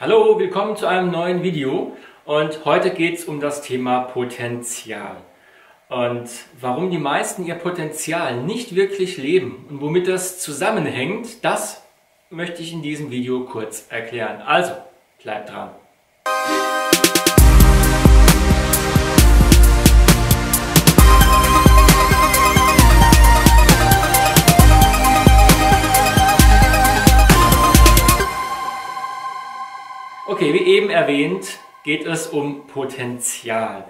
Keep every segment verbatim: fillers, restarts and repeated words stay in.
Hallo, willkommen zu einem neuen Video und heute geht es um das Thema Potenzial und warum die meisten ihr Potenzial nicht wirklich leben und womit das zusammenhängt, das möchte ich in diesem Video kurz erklären. Also, bleibt dran! Okay, wie eben erwähnt, geht es um Potenzial.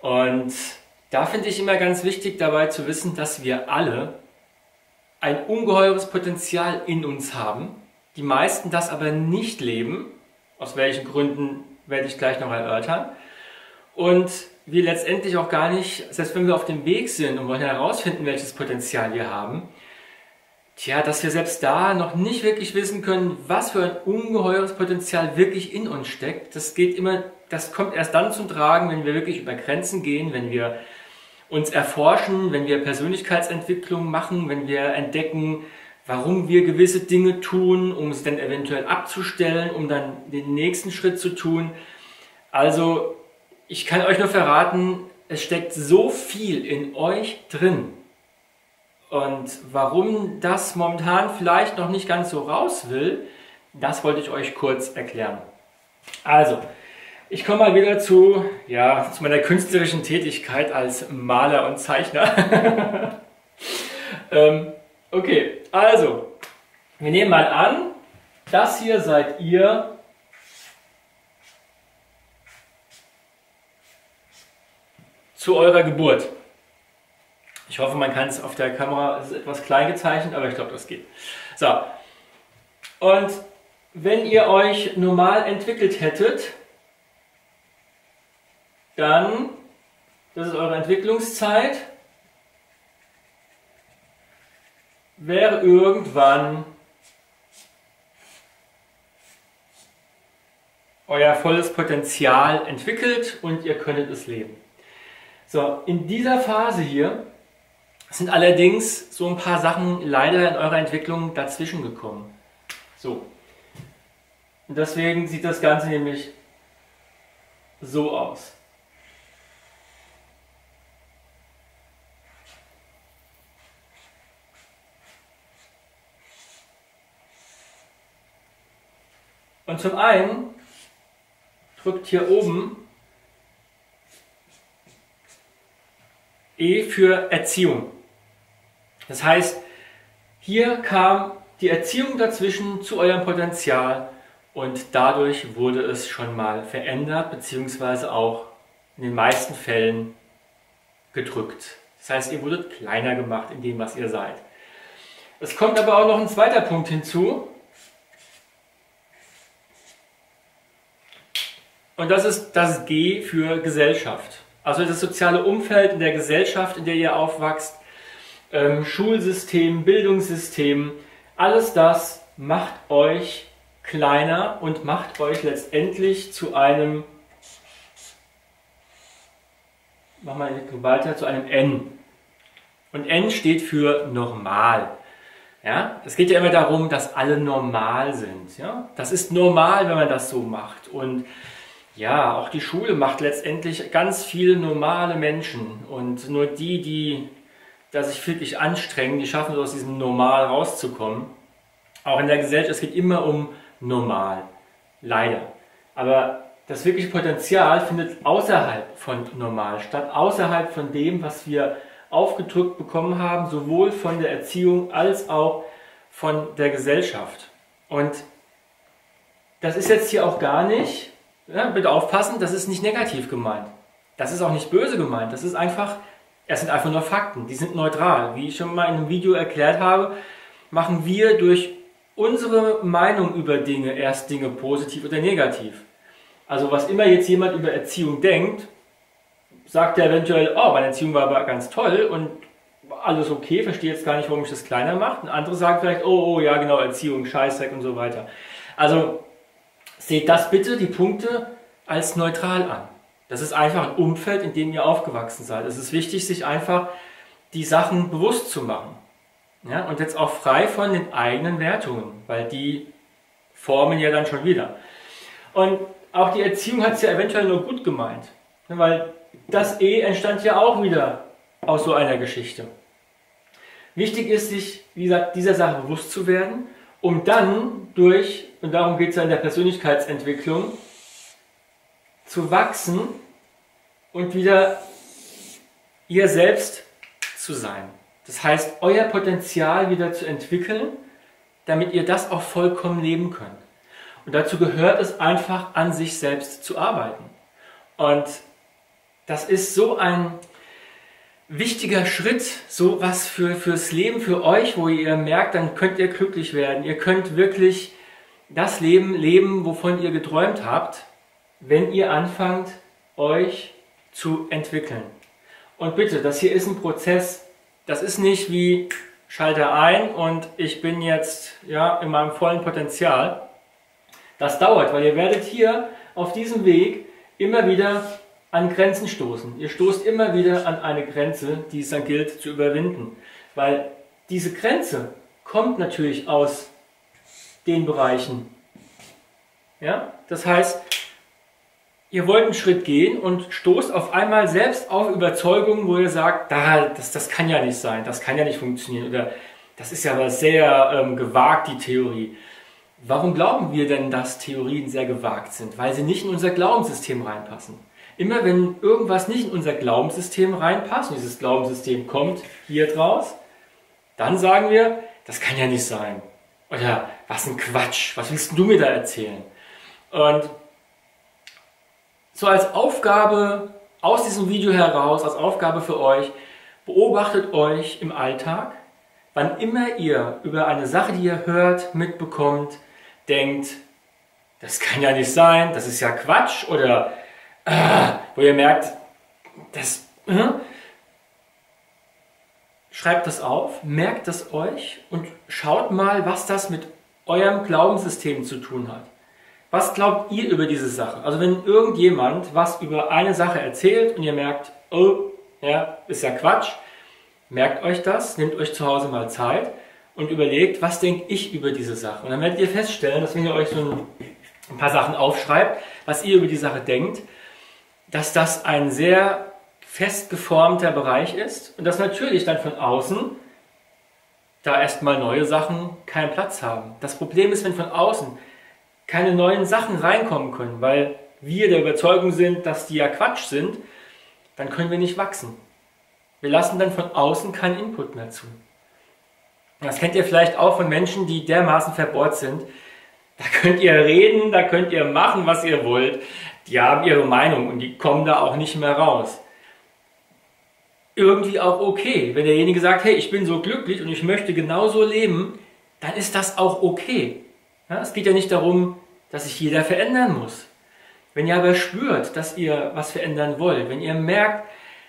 Und da finde ich immer ganz wichtig dabei zu wissen, dass wir alle ein ungeheures Potenzial in uns haben, die meisten das aber nicht leben, aus welchen Gründen werde ich gleich noch erörtern, und wir letztendlich auch gar nicht, selbst wenn wir auf dem Weg sind und wollen herausfinden, welches Potenzial wir haben, Tja, dass wir selbst da noch nicht wirklich wissen können, was für ein ungeheures Potenzial wirklich in uns steckt. Das geht immer, das kommt erst dann zum Tragen, wenn wir wirklich über Grenzen gehen, wenn wir uns erforschen, wenn wir Persönlichkeitsentwicklung machen, wenn wir entdecken, warum wir gewisse Dinge tun, um es dann eventuell abzustellen, um dann den nächsten Schritt zu tun. Also, ich kann euch nur verraten, es steckt so viel in euch drin. Und warum das momentan vielleicht noch nicht ganz so raus will, das wollte ich euch kurz erklären. Also, ich komme mal wieder zu, ja, zu meiner künstlerischen Tätigkeit als Maler und Zeichner. ähm, okay, also, wir nehmen mal an, das hier seid ihr. Zu eurer Geburt. Ich hoffe, man kann es auf der Kamera, es ist etwas klein gezeichnet, aber ich glaube, das geht. So, und wenn ihr euch normal entwickelt hättet, dann, das ist eure Entwicklungszeit, wäre irgendwann euer volles Potenzial entwickelt und ihr könntet es leben. So, in dieser Phase hier sind allerdings so ein paar Sachen leider in eurer Entwicklung dazwischen gekommen. So. Und deswegen sieht das Ganze nämlich so aus. Und zum einen drückt hier oben E für Erziehung. Das heißt, hier kam die Erziehung dazwischen zu eurem Potenzial und dadurch wurde es schon mal verändert bzw. auch in den meisten Fällen gedrückt. Das heißt, ihr wurdet kleiner gemacht in dem, was ihr seid. Es kommt aber auch noch ein zweiter Punkt hinzu. Und das ist das G für Gesellschaft. Also das soziale Umfeld in der Gesellschaft, in der ihr aufwachst, Schulsystem, Bildungssystem, alles das macht euch kleiner und macht euch letztendlich zu einem, mach mal weiter, zu einem N. Und N steht für normal. Ja? Es geht ja immer darum, dass alle normal sind. Ja? Das ist normal, wenn man das so macht. Und ja, auch die Schule macht letztendlich ganz viele normale Menschen. Und nur die, die dass sich wirklich anstrengen, die schaffen es, aus diesem Normal rauszukommen. Auch in der Gesellschaft, es geht immer um Normal. Leider. Aber das wirkliche Potenzial findet außerhalb von Normal statt, außerhalb von dem, was wir aufgedrückt bekommen haben, sowohl von der Erziehung als auch von der Gesellschaft. Und das ist jetzt hier auch gar nicht, ja, bitte aufpassen, das ist nicht negativ gemeint. Das ist auch nicht böse gemeint, das ist einfach... Es sind einfach nur Fakten, die sind neutral. Wie ich schon mal in einem Video erklärt habe, machen wir durch unsere Meinung über Dinge erst Dinge positiv oder negativ. Also was immer jetzt jemand über Erziehung denkt, sagt er eventuell, oh, meine Erziehung war aber ganz toll und alles okay, verstehe jetzt gar nicht, warum ich das kleiner mache. Ein anderer sagt vielleicht, oh, oh, ja genau, Erziehung, Scheißdreck und so weiter. Also seht das bitte, die Punkte, als neutral an. Das ist einfach ein Umfeld, in dem ihr aufgewachsen seid. Es ist wichtig, sich einfach die Sachen bewusst zu machen. Ja? Und jetzt auch frei von den eigenen Wertungen, weil die formen ja dann schon wieder. Und auch die Erziehung hat es ja eventuell nur gut gemeint. Weil das E entstand ja auch wieder aus so einer Geschichte. Wichtig ist, sich, wie gesagt, dieser Sache bewusst zu werden, um dann durch, und darum geht es ja in der Persönlichkeitsentwicklung, zu wachsen und wieder ihr selbst zu sein. Das heißt, euer Potenzial wieder zu entwickeln, damit ihr das auch vollkommen leben könnt. Und dazu gehört es einfach, an sich selbst zu arbeiten. Und das ist so ein wichtiger Schritt, so was für, fürs Leben, für euch, wo ihr merkt, dann könnt ihr glücklich werden. Ihr könnt wirklich das Leben leben, wovon ihr geträumt habt, wenn ihr anfangt, euch zu entwickeln. Und bitte, das hier ist ein Prozess, das ist nicht wie Schalter ein und ich bin jetzt ja in meinem vollen Potenzial. Das dauert, weil ihr werdet hier auf diesem Weg immer wieder an Grenzen stoßen. Ihr stoßt immer wieder an eine Grenze, die es dann gilt zu überwinden. Weil diese Grenze kommt natürlich aus den Bereichen. Ja? Das heißt, ihr wollt einen Schritt gehen und stoßt auf einmal selbst auf Überzeugungen, wo ihr sagt, da, das, das kann ja nicht sein, das kann ja nicht funktionieren. Oder das ist ja aber sehr ähm, gewagt, die Theorie. Warum glauben wir denn, dass Theorien sehr gewagt sind? Weil sie nicht in unser Glaubenssystem reinpassen. Immer wenn irgendwas nicht in unser Glaubenssystem reinpasst, und dieses Glaubenssystem kommt hier draus, dann sagen wir, das kann ja nicht sein. Oder was ein Quatsch, was willst du mir da erzählen? Und so als Aufgabe aus diesem Video heraus, als Aufgabe für euch, beobachtet euch im Alltag, wann immer ihr über eine Sache, die ihr hört, mitbekommt, denkt, das kann ja nicht sein, das ist ja Quatsch, oder äh, wo ihr merkt, das, äh, schreibt das auf, merkt das euch und schaut mal, was das mit eurem Glaubenssystem zu tun hat. Was glaubt ihr über diese Sache? Also wenn irgendjemand was über eine Sache erzählt und ihr merkt, oh, ja, ist ja Quatsch, merkt euch das, nehmt euch zu Hause mal Zeit und überlegt, was denke ich über diese Sache. Und dann werdet ihr feststellen, dass wenn ihr euch so ein, ein paar Sachen aufschreibt, was ihr über die Sache denkt, dass das ein sehr fest geformter Bereich ist und dass natürlich dann von außen da erstmal neue Sachen keinen Platz haben. Das Problem ist, wenn von außen keine neuen Sachen reinkommen können, weil wir der Überzeugung sind, dass die ja Quatsch sind, dann können wir nicht wachsen. Wir lassen dann von außen keinen Input mehr zu. Das kennt ihr vielleicht auch von Menschen, die dermaßen verbohrt sind. Da könnt ihr reden, da könnt ihr machen, was ihr wollt. Die haben ihre Meinung und die kommen da auch nicht mehr raus. Irgendwie auch okay. Wenn derjenige sagt, hey, ich bin so glücklich und ich möchte genauso leben, dann ist das auch okay. Ja, es geht ja nicht darum, dass sich jeder verändern muss. Wenn ihr aber spürt, dass ihr was verändern wollt, wenn ihr merkt,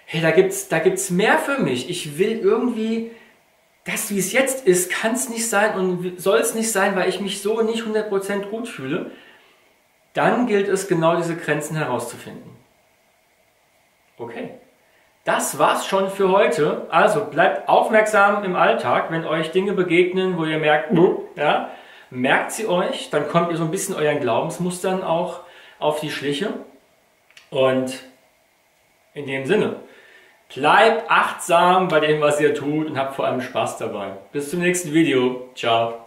hey, da gibt's, da gibt's mehr für mich. Ich will irgendwie, das wie es jetzt ist, kann es nicht sein und soll es nicht sein, weil ich mich so nicht hundert Prozent gut fühle. Dann gilt es, genau diese Grenzen herauszufinden. Okay, das war's schon für heute. Also bleibt aufmerksam im Alltag, wenn euch Dinge begegnen, wo ihr merkt, ja, merkt sie euch, dann kommt ihr so ein bisschen euren Glaubensmustern auch auf die Schliche. Und in dem Sinne, bleibt achtsam bei dem, was ihr tut und habt vor allem Spaß dabei. Bis zum nächsten Video. Ciao.